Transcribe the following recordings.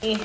Ding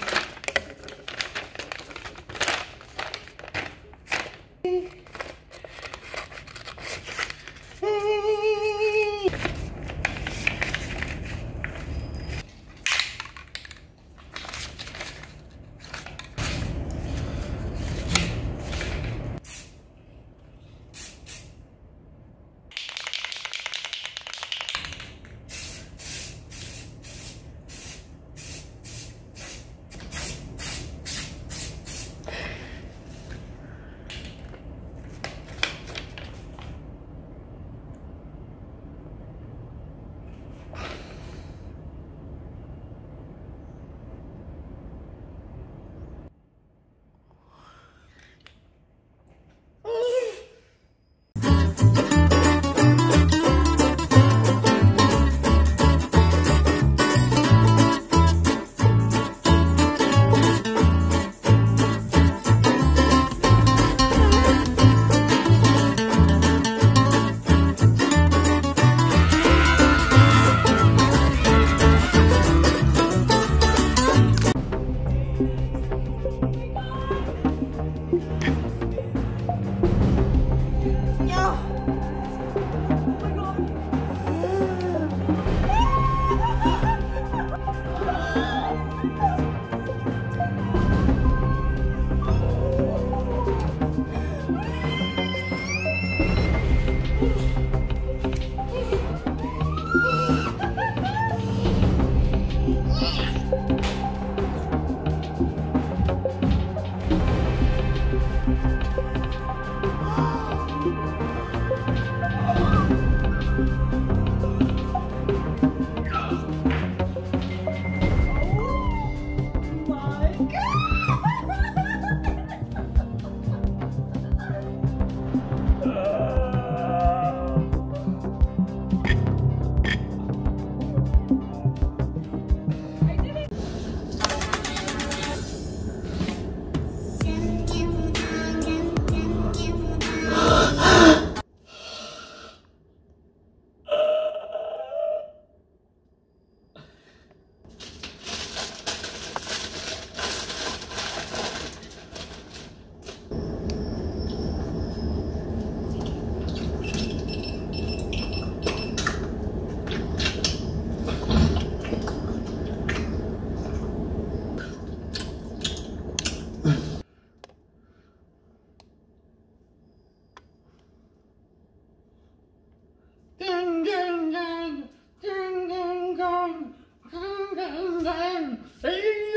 ding dong, ding ding dong.